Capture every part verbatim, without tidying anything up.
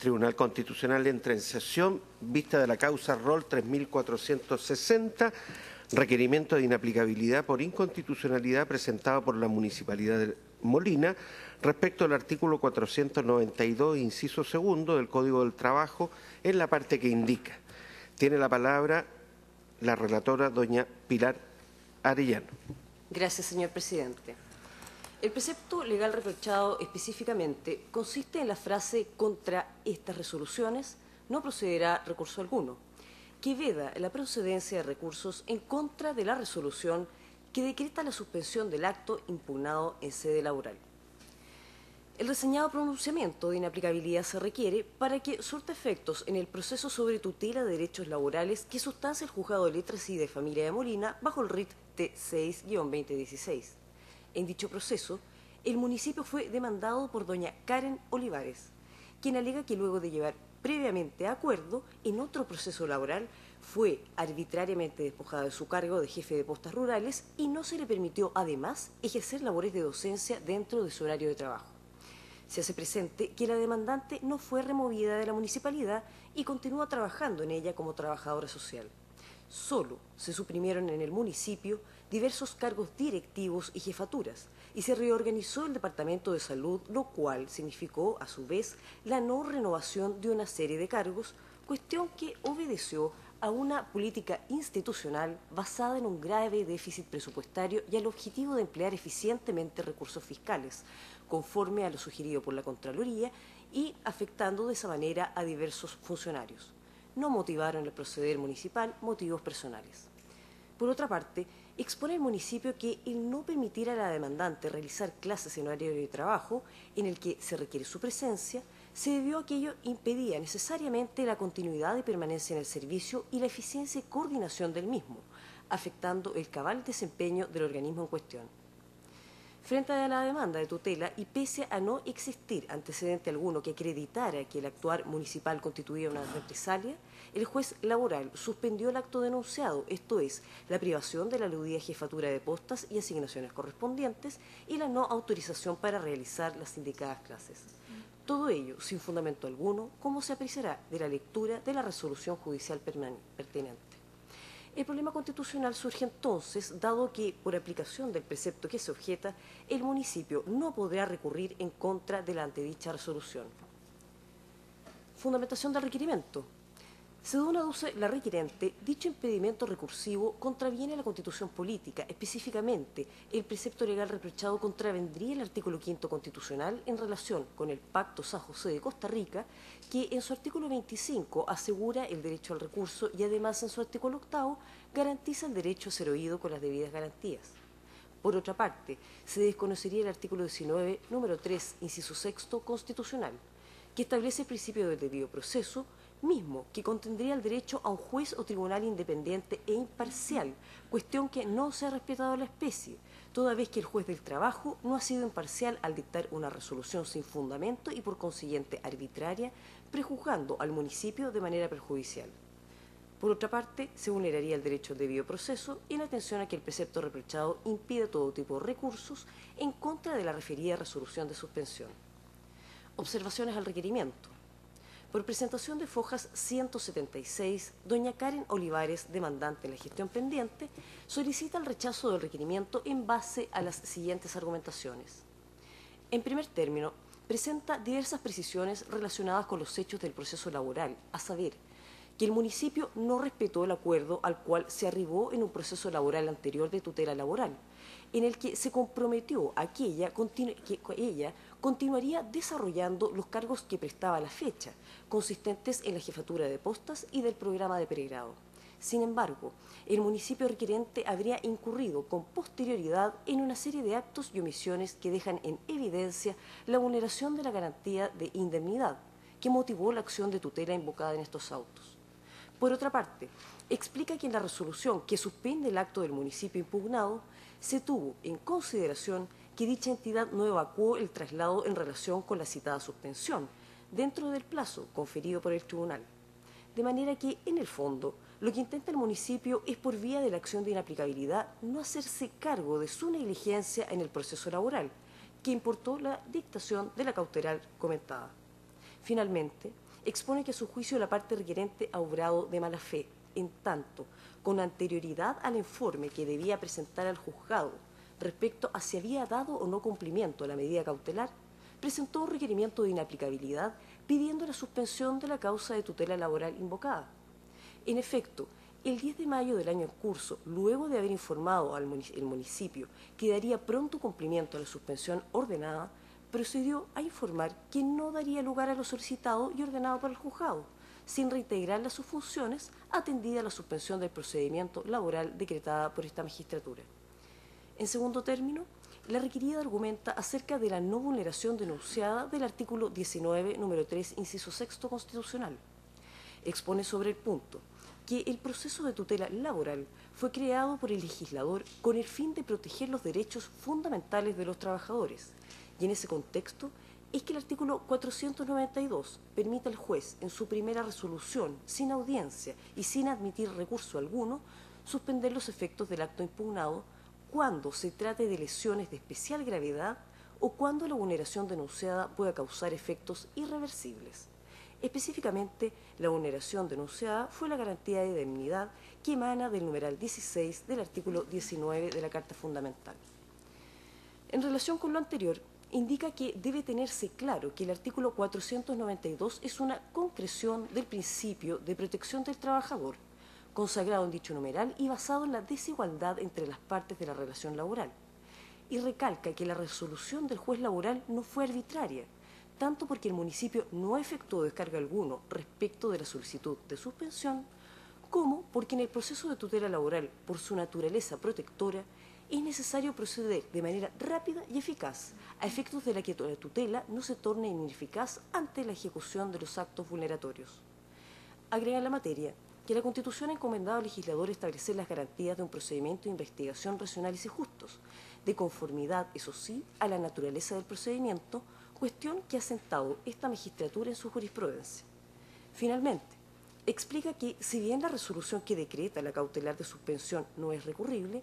Tribunal Constitucional entra en sesión, vista de la causa Rol tres mil cuatrocientos sesenta, requerimiento de inaplicabilidad por inconstitucionalidad presentado por la Municipalidad de Molina respecto al artículo cuatrocientos noventa y dos, inciso segundo del Código del Trabajo, en la parte que indica. Tiene la palabra la relatora, doña Pilar Arellano. Gracias, señor presidente. El precepto legal reprochado específicamente consiste en la frase "contra estas resoluciones no procederá recurso alguno", que veda la procedencia de recursos en contra de la resolución que decreta la suspensión del acto impugnado en sede laboral. El reseñado pronunciamiento de inaplicabilidad se requiere para que surta efectos en el proceso sobre tutela de derechos laborales que sustancia el Juzgado de Letras y de Familia de Molina bajo el R I T T seis guion veinte dieciséis. En dicho proceso, el municipio fue demandado por doña Karen Olivares, quien alega que luego de llevar previamente a acuerdo en otro proceso laboral, fue arbitrariamente despojado de su cargo de jefe de postas rurales y no se le permitió, además, ejercer labores de docencia dentro de su horario de trabajo. Se hace presente que la demandante no fue removida de la municipalidad y continúa trabajando en ella como trabajadora social. Solo se suprimieron en el municipio diversos cargos directivos y jefaturas, y se reorganizó el Departamento de Salud, lo cual significó, a su vez, la no renovación de una serie de cargos, cuestión que obedeció a una política institucional basada en un grave déficit presupuestario y al objetivo de emplear eficientemente recursos fiscales, conforme a lo sugerido por la Contraloría, y afectando de esa manera a diversos funcionarios. No motivaron el proceder municipal motivos personales. Por otra parte, expone el municipio que el no permitir a la demandante realizar clases en horario de trabajo en el que se requiere su presencia, se debió a que ello impedía necesariamente la continuidad y permanencia en el servicio y la eficiencia y coordinación del mismo, afectando el cabal desempeño del organismo en cuestión. Frente a la demanda de tutela y pese a no existir antecedente alguno que acreditara que el actuar municipal constituía una represalia, el juez laboral suspendió el acto denunciado, esto es, la privación de la aludida jefatura de postas y asignaciones correspondientes y la no autorización para realizar las indicadas clases. Todo ello sin fundamento alguno, como se apreciará de la lectura de la resolución judicial pertinente. El problema constitucional surge entonces, dado que, por aplicación del precepto que se objeta, el municipio no podrá recurrir en contra de la antedicha resolución. Fundamentación del requerimiento. Según aduce la requerente, dicho impedimento recursivo contraviene la Constitución política. Específicamente, el precepto legal reprochado contravendría el artículo quinto constitucional en relación con el Pacto San José de Costa Rica, que en su artículo veinticinco asegura el derecho al recurso y además en su artículo octavo garantiza el derecho a ser oído con las debidas garantías. Por otra parte, se desconocería el artículo diecinueve, número tres, inciso sexto, constitucional, que establece el principio del debido proceso, mismo que contendría el derecho a un juez o tribunal independiente e imparcial, cuestión que no se ha respetado a la especie, toda vez que el juez del trabajo no ha sido imparcial al dictar una resolución sin fundamento y por consiguiente arbitraria, prejuzgando al municipio de manera perjudicial. Por otra parte, se vulneraría el derecho al debido proceso en atención a que el precepto reprochado impide todo tipo de recursos en contra de la referida resolución de suspensión. Observaciones al requerimiento. Por presentación de fojas ciento setenta y seis, doña Karen Olivares, demandante en la gestión pendiente, solicita el rechazo del requerimiento en base a las siguientes argumentaciones. En primer término, presenta diversas precisiones relacionadas con los hechos del proceso laboral, a saber, que el municipio no respetó el acuerdo al cual se arribó en un proceso laboral anterior de tutela laboral, en el que se comprometió a que ella, continu que ella continuaría desarrollando los cargos que prestaba a la fecha, consistentes en la jefatura de postas y del programa de pregrado. Sin embargo, el municipio requerente habría incurrido con posterioridad en una serie de actos y omisiones que dejan en evidencia la vulneración de la garantía de indemnidad, que motivó la acción de tutela invocada en estos autos. Por otra parte, explica que en la resolución que suspende el acto del municipio impugnado, se tuvo en consideración que dicha entidad no evacuó el traslado en relación con la citada suspensión, dentro del plazo conferido por el tribunal. De manera que, en el fondo, lo que intenta el municipio es, por vía de la acción de inaplicabilidad, no hacerse cargo de su negligencia en el proceso laboral, que importó la dictación de la cautelar comentada. Finalmente, expone que a su juicio la parte requerente ha obrado de mala fe, en tanto, con anterioridad al informe que debía presentar al juzgado respecto a si había dado o no cumplimiento a la medida cautelar, presentó un requerimiento de inaplicabilidad pidiendo la suspensión de la causa de tutela laboral invocada. En efecto, el diez de mayo del año en curso, luego de haber informado al municipio que daría pronto cumplimiento a la suspensión ordenada, procedió a informar que no daría lugar a lo solicitado y ordenado por el juzgado, sin reintegrarle a sus funciones, atendida la suspensión del procedimiento laboral decretada por esta magistratura. En segundo término, la requerida argumenta acerca de la no vulneración denunciada del artículo diecinueve, número tres, inciso sexto constitucional. Expone sobre el punto que el proceso de tutela laboral fue creado por el legislador con el fin de proteger los derechos fundamentales de los trabajadores, y en ese contexto es que el artículo cuatrocientos noventa y dos permite al juez, en su primera resolución, sin audiencia y sin admitir recurso alguno, suspender los efectos del acto impugnado cuando se trate de lesiones de especial gravedad o cuando la vulneración denunciada pueda causar efectos irreversibles. Específicamente, la vulneración denunciada fue la garantía de indemnidad que emana del numeral dieciséis del artículo diecinueve de la Carta Fundamental. En relación con lo anterior, indica que debe tenerse claro que el artículo cuatrocientos noventa y dos es una concreción del principio de protección del trabajador, consagrado en dicho numeral y basado en la desigualdad entre las partes de la relación laboral. Y recalca que la resolución del juez laboral no fue arbitraria, tanto porque el municipio no efectuó descargo alguno respecto de la solicitud de suspensión, como porque en el proceso de tutela laboral, por su naturaleza protectora, es necesario proceder de manera rápida y eficaz, a efectos de la que la tutela no se torne ineficaz ante la ejecución de los actos vulneratorios. Agrega en la materia que la Constitución ha encomendado al legislador establecer las garantías de un procedimiento de investigación racionales y justos, de conformidad, eso sí, a la naturaleza del procedimiento, cuestión que ha sentado esta magistratura en su jurisprudencia. Finalmente, explica que, si bien la resolución que decreta la cautelar de suspensión no es recurrible,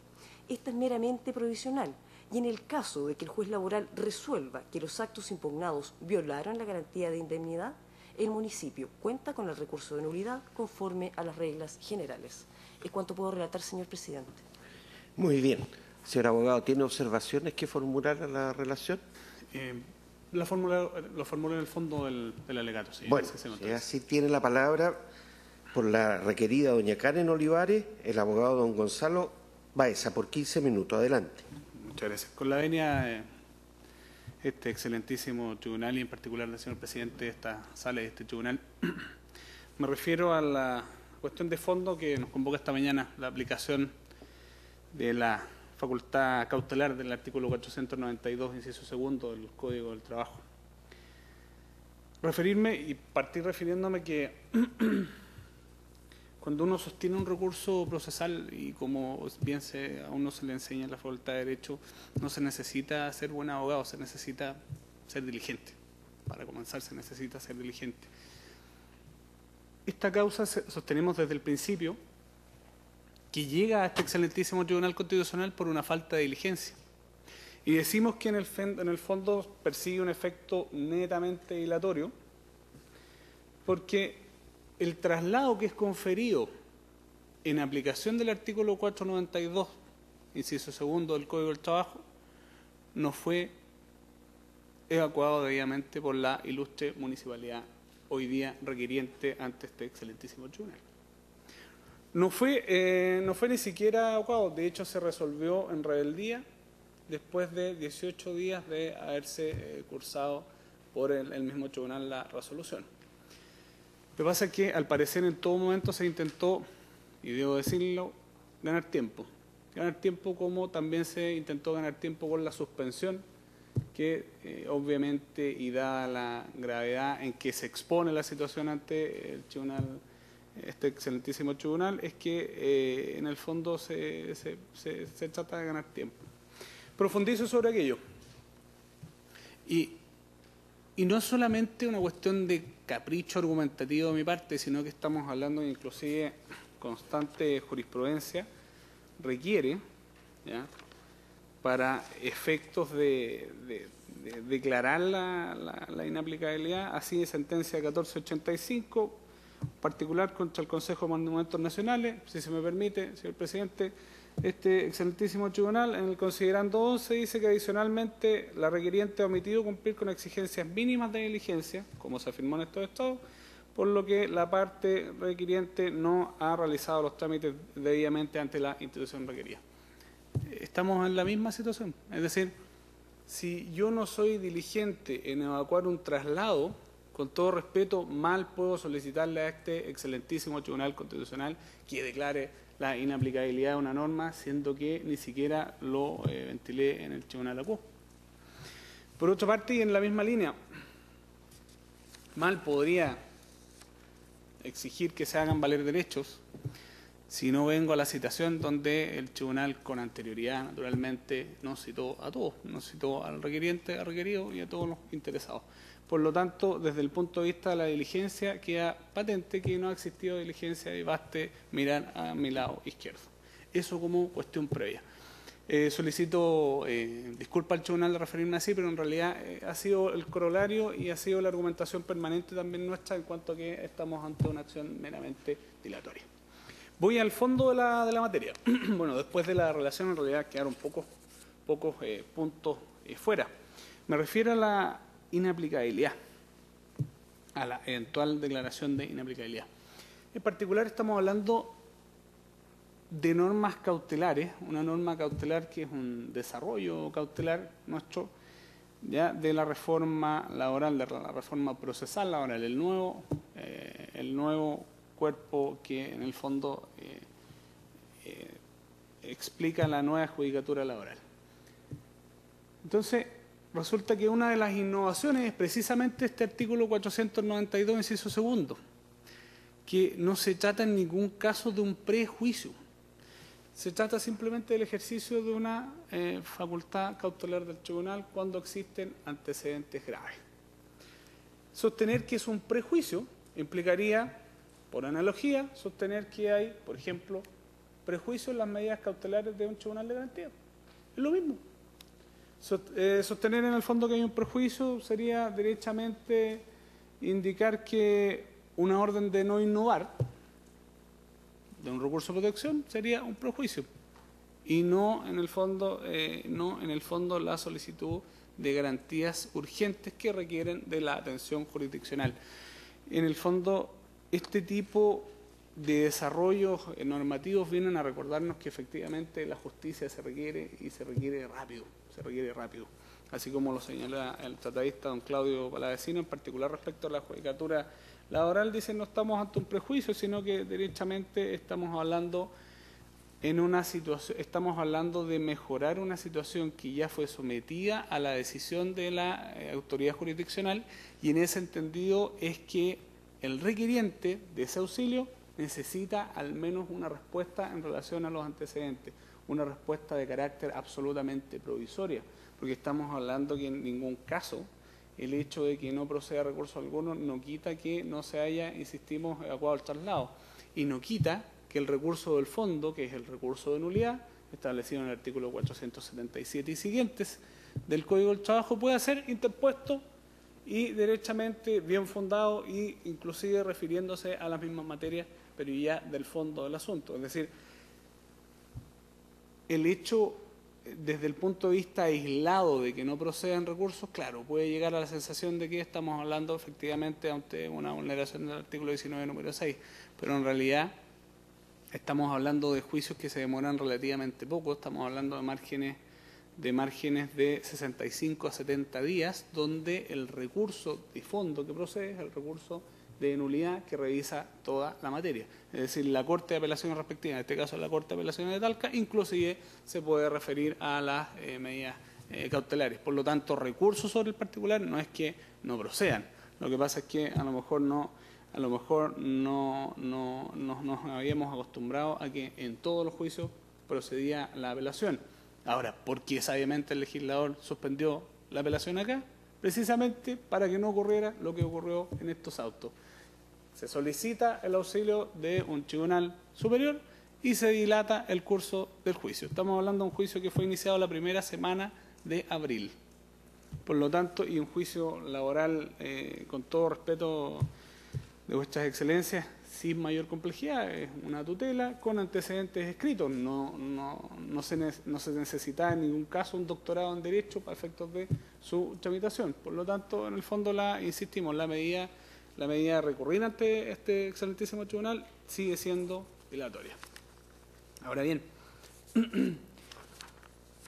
esta es meramente provisional y en el caso de que el juez laboral resuelva que los actos impugnados violaron la garantía de indemnidad, el municipio cuenta con el recurso de nulidad conforme a las reglas generales. Es cuanto puedo relatar, señor presidente. Muy bien. Señor abogado, ¿tiene observaciones que formular a la relación? Eh... La fórmula, lo formula en el fondo del, del alegato. Sí, bueno, si así tiene la palabra por la requerida doña Karen Olivares, el abogado don Gonzalo Baeza, por quince minutos. Adelante. Muchas gracias. Con la venia, eh, este excelentísimo tribunal y en particular del señor presidente de esta sala y de este tribunal, me refiero a la cuestión de fondo que nos convoca esta mañana, la aplicación de la facultad cautelar del artículo cuatrocientos noventa y dos, inciso segundo del Código del Trabajo. Referirme y partir refiriéndome que cuando uno sostiene un recurso procesal y como bien se, a uno se le enseña en la facultad de Derecho, no se necesita ser buen abogado, se necesita ser diligente. Para comenzar se necesita ser diligente. Esta causa sostenemos desde el principio que llega a este excelentísimo Tribunal Constitucional por una falta de diligencia. Y decimos que en el, en el fondo persigue un efecto netamente dilatorio, porque el traslado que es conferido en aplicación del artículo cuatrocientos noventa y dos, inciso segundo del Código del Trabajo, no fue evacuado debidamente por la ilustre municipalidad hoy día requiriente ante este excelentísimo tribunal. No fue, eh, no fue ni siquiera evacuado, de hecho se resolvió en rebeldía después de dieciocho días de haberse eh, cursado por el, el mismo tribunal la resolución. Lo que pasa es que al parecer en todo momento se intentó, y debo decirlo, ganar tiempo. Ganar tiempo como también se intentó ganar tiempo con la suspensión, que eh, obviamente y dada la gravedad en que se expone la situación ante el tribunal, este excelentísimo tribunal, es que eh, en el fondo se, se, se, se trata de ganar tiempo. Profundizo sobre aquello. Y, y no es solamente una cuestión de capricho argumentativo de mi parte, sino que estamos hablando de inclusive constante jurisprudencia requiere, ¿ya?, para efectos de, de, de declarar la, la, la inaplicabilidad, así de sentencia catorce ochenta y cinco, particular contra el Consejo de Monumentos Nacionales, si se me permite, señor Presidente. Este excelentísimo tribunal, en el considerando once, dice que adicionalmente la requiriente ha omitido cumplir con exigencias mínimas de diligencia, como se afirmó en estos estados, por lo que la parte requiriente no ha realizado los trámites debidamente ante la institución requerida. Estamos en la misma situación, es decir, si yo no soy diligente en evacuar un traslado, con todo respeto, mal puedo solicitarle a este excelentísimo tribunal constitucional que declare la inaplicabilidad de una norma, siendo que ni siquiera lo eh, ventilé en el tribunal A C U. Por otra parte, y en la misma línea, mal podría exigir que se hagan valer derechos si no vengo a la citación donde el tribunal con anterioridad, naturalmente, nos citó a todos, nos citó al requiriente, al requerido y a todos los interesados. Por lo tanto, desde el punto de vista de la diligencia, queda patente que no ha existido diligencia y baste mirar a mi lado izquierdo. Eso como cuestión previa. Eh, solicito eh, disculpa al tribunal de referirme así, pero en realidad eh, ha sido el corolario y ha sido la argumentación permanente también nuestra en cuanto a que estamos ante una acción meramente dilatoria. Voy al fondo de la, de la materia. Bueno, después de la relación en realidad quedaron pocos, pocos eh, puntos eh, fuera. Me refiero a la inaplicabilidad, a la eventual declaración de inaplicabilidad. En particular estamos hablando de normas cautelares, una norma cautelar que es un desarrollo cautelar nuestro, ya de la reforma laboral, de la reforma procesal laboral, el nuevo, eh, el nuevo cuerpo que en el fondo eh, eh, explica la nueva judicatura laboral. Entonces, resulta que una de las innovaciones es precisamente este artículo cuatrocientos noventa y dos, inciso segundo, que no se trata en ningún caso de un prejuicio. Se trata simplemente del ejercicio de una eh, facultad cautelar del tribunal cuando existen antecedentes graves. Sostener que es un prejuicio implicaría, por analogía, sostener que hay, por ejemplo, prejuicio en las medidas cautelares de un tribunal de garantía. Es lo mismo. Sostener en el fondo que hay un prejuicio sería derechamente indicar que una orden de no innovar de un recurso de protección sería un prejuicio y no en el fondo eh, no en el fondo la solicitud de garantías urgentes que requieren de la atención jurisdiccional. En el fondo este tipo de desarrollos normativos vienen a recordarnos que efectivamente la justicia se requiere y se requiere rápido. Se requiere rápido, así como lo señala el tratadista don Claudio Palavecino, en particular respecto a la judicatura laboral, dice no estamos ante un prejuicio, sino que derechamente estamos hablando en una situación, estamos hablando de mejorar una situación que ya fue sometida a la decisión de la eh, autoridad jurisdiccional, y en ese entendido es que el requiriente de ese auxilio necesita al menos una respuesta en relación a los antecedentes. Una respuesta de carácter absolutamente provisoria, porque estamos hablando que en ningún caso el hecho de que no proceda recurso alguno no quita que no se haya, insistimos, evacuado el traslado, y no quita que el recurso del fondo, que es el recurso de nulidad, establecido en el artículo cuatrocientos setenta y siete y siguientes del Código del Trabajo, pueda ser interpuesto y derechamente bien fundado e inclusive refiriéndose a las mismas materias, pero ya del fondo del asunto, es decir, el hecho, desde el punto de vista aislado de que no procedan recursos, claro, puede llegar a la sensación de que estamos hablando efectivamente ante una vulneración del artículo diecinueve, número seis, pero en realidad estamos hablando de juicios que se demoran relativamente poco, estamos hablando de márgenes de márgenes de sesenta y cinco a setenta días, donde el recurso de fondo que procede es el recurso de nulidad que revisa toda la materia. Es decir, la Corte de Apelaciones respectiva, en este caso la Corte de Apelaciones de Talca, inclusive se puede referir a las eh, medidas eh, cautelares. Por lo tanto, recursos sobre el particular no es que no procedan. Lo que pasa es que a lo mejor no, a lo mejor no, no, no nos habíamos acostumbrado a que en todos los juicios procedía la apelación. Ahora, ¿por qué sabiamente el legislador suspendió la apelación acá? Precisamente para que no ocurriera lo que ocurrió en estos autos. Se solicita el auxilio de un tribunal superior y se dilata el curso del juicio. Estamos hablando de un juicio que fue iniciado la primera semana de abril. Por lo tanto, y un juicio laboral, eh, con todo respeto de vuestras excelencias, sin mayor complejidad, es una tutela con antecedentes escritos. No, no, no, se ne no se necesita en ningún caso un doctorado en Derecho para efectos de su tramitación. Por lo tanto, en el fondo, la insistimos, la medida, la medida de recurrir ante este excelentísimo tribunal sigue siendo dilatoria. Ahora bien,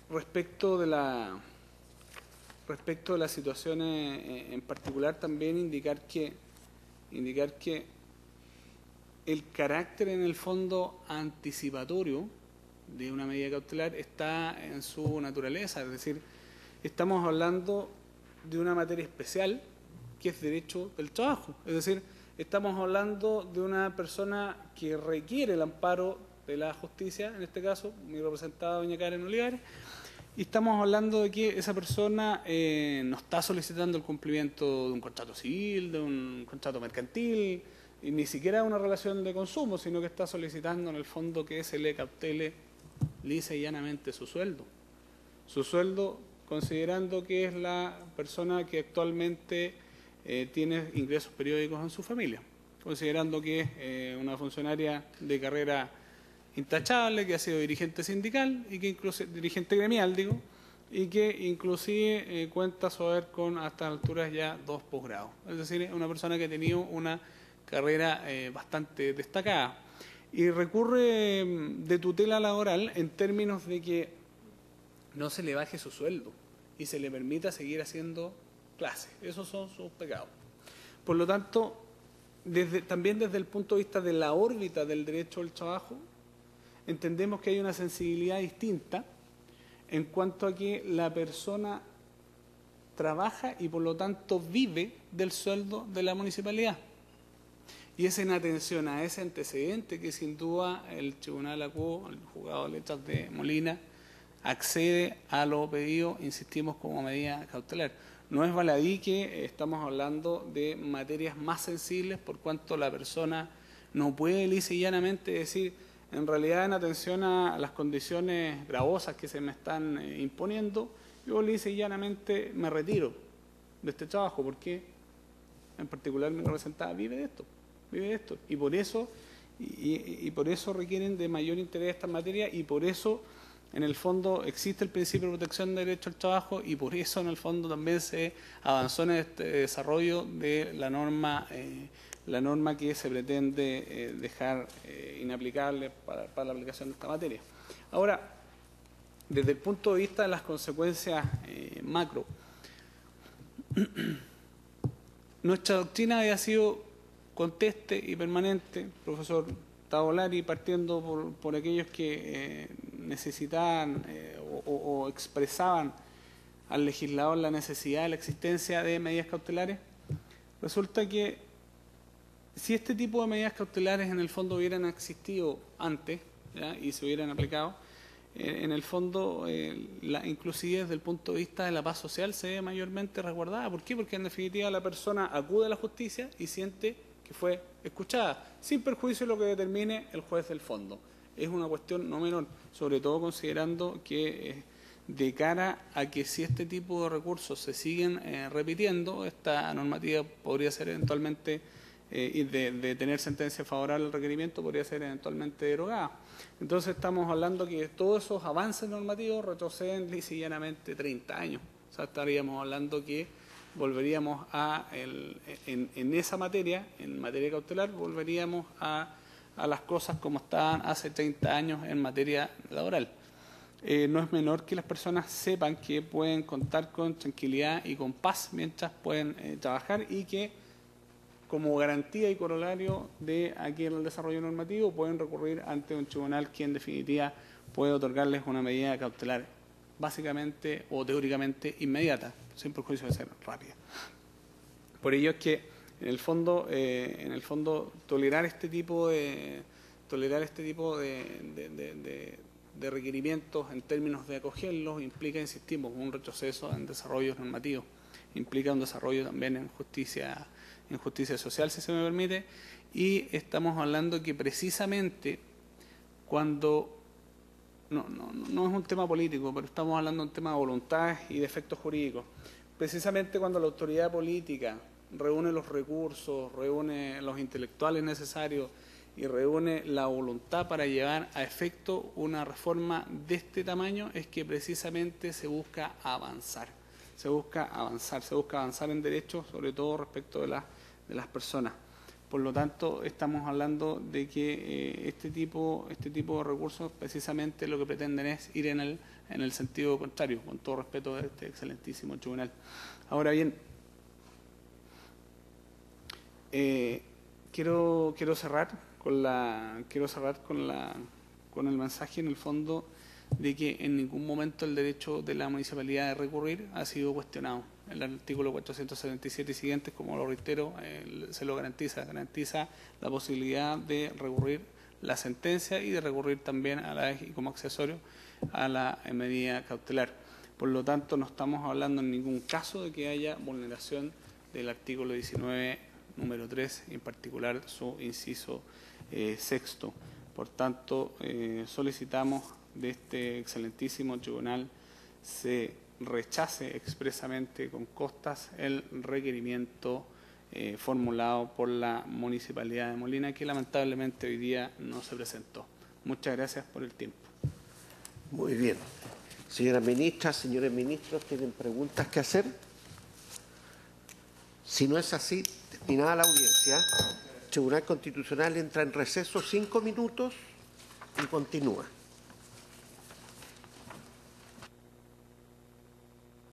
respecto de la, respecto de las situaciones en particular, también indicar que, indicar que el carácter en el fondo anticipatorio de una medida cautelar está en su naturaleza, es decir, estamos hablando de una materia especial que es derecho del trabajo, es decir, estamos hablando de una persona que requiere el amparo de la justicia, en este caso, mi representada doña Karen Olivares, y estamos hablando de que esa persona eh, no está solicitando el cumplimiento de un contrato civil, de un contrato mercantil, y ni siquiera una relación de consumo, sino que está solicitando en el fondo que se le cautele lisa y llanamente su sueldo. Su sueldo, considerando que es la persona que actualmente eh, tiene ingresos periódicos en su familia, considerando que es eh, una funcionaria de carrera intachable, que ha sido dirigente sindical, y que incluso dirigente gremial, digo, y que inclusive eh, cuenta saber con, a estas alturas, ya dos posgrados. Es decir, es una persona que ha tenido una carrera eh, bastante destacada, y recurre de tutela laboral en términos de que no se le baje su sueldo y se le permita seguir haciendo clases. Esos son sus pecados. Por lo tanto, desde, también desde el punto de vista de la órbita del derecho del trabajo, entendemos que hay una sensibilidad distinta en cuanto a que la persona trabaja y por lo tanto vive del sueldo de la municipalidad. Y es en atención a ese antecedente que sin duda el Tribunal Acuo, el Juzgado de Letras de Molina, accede a lo pedido, insistimos, como medida cautelar. No es baladí que estamos hablando de materias más sensibles, por cuanto la persona no puede lisa y llanamente decir, en realidad en atención a las condiciones gravosas que se me están imponiendo, yo lisa y llanamente me retiro de este trabajo, porque en particular mi representada vive de esto. Vive esto, y por eso y, y por eso requieren de mayor interés esta materia, y por eso en el fondo existe el principio de protección del derecho al trabajo, y por eso en el fondo también se avanzó en este desarrollo de la norma eh, la norma que se pretende eh, dejar eh, inaplicable para, para la aplicación de esta materia. Ahora, desde el punto de vista de las consecuencias eh, macro, nuestra doctrina había sido conteste y permanente, profesor Tavolari, partiendo por, por aquellos que eh, necesitaban eh, o, o expresaban al legislador la necesidad de la existencia de medidas cautelares. Resulta que si este tipo de medidas cautelares en el fondo hubieran existido antes, ¿ya?, y se hubieran aplicado, eh, en el fondo eh, la, inclusive desde el punto de vista de la paz social se ve mayormente resguardada. ¿Por qué? Porque en definitiva la persona acude a la justicia y siente que fue escuchada, sin perjuicio de lo que determine el juez del fondo. Es una cuestión no menor, sobre todo considerando que eh, de cara a que si este tipo de recursos se siguen eh, repitiendo, esta normativa podría ser eventualmente, eh, y de, de tener sentencia favorable al requerimiento, podría ser eventualmente derogada. Entonces estamos hablando que todos esos avances normativos retroceden lisa y llanamente treinta años. O sea, estaríamos hablando que volveríamos a, el, en, en esa materia, en materia cautelar, volveríamos a, a las cosas como estaban hace treinta años en materia laboral. Eh, no es menor que las personas sepan que pueden contar con tranquilidad y con paz mientras pueden eh, trabajar, y que como garantía y corolario de aquí en el desarrollo normativo pueden recurrir ante un tribunal que en definitiva puede otorgarles una medida cautelar básicamente o teóricamente inmediata, sin perjuicio de ser rápida. Por ello es que en el fondo, eh, en el fondo tolerar este tipo de tolerar este tipo de, de, de, de, de requerimientos en términos de acogerlos implica, insistimos, un retroceso en desarrollos normativos, implica un desarrollo también en justicia, en justicia social, si se me permite, y estamos hablando que precisamente cuando No, no, no es un tema político, pero estamos hablando de un tema de voluntades y de efectos jurídicos. precisamente cuando la autoridad política reúne los recursos, reúne los intelectuales necesarios y reúne la voluntad para llevar a efecto una reforma de este tamaño, es que precisamente se busca avanzar, se busca avanzar, se busca avanzar en derechos, sobre todo respecto de, la, de las personas. Por lo tanto, estamos hablando de que eh, este, tipo, este tipo de recursos precisamente lo que pretenden es ir en el, en el sentido contrario, con todo respeto de este excelentísimo tribunal. Ahora bien, eh, quiero, quiero cerrar con la quiero cerrar con la con el mensaje en el fondo de que en ningún momento el derecho de la municipalidad de recurrir ha sido cuestionado. El artículo cuatrocientos setenta y siete y siguientes, como lo reitero, eh, se lo garantiza, garantiza la posibilidad de recurrir la sentencia y de recurrir también a la, y como accesorio a la medida cautelar. Por lo tanto, no estamos hablando en ningún caso de que haya vulneración del artículo diecinueve, número tres, en particular su inciso eh, sexto. Por tanto, eh, solicitamos de este excelentísimo tribunal se rechace expresamente con costas el requerimiento eh, formulado por la Municipalidad de Molina, que lamentablemente hoy día no se presentó. Muchas gracias por el tiempo. Muy bien. Señoras ministras, señores ministros, ¿tienen preguntas que hacer? Si no es así, terminada la audiencia, el Tribunal Constitucional entra en receso cinco minutos y continúa.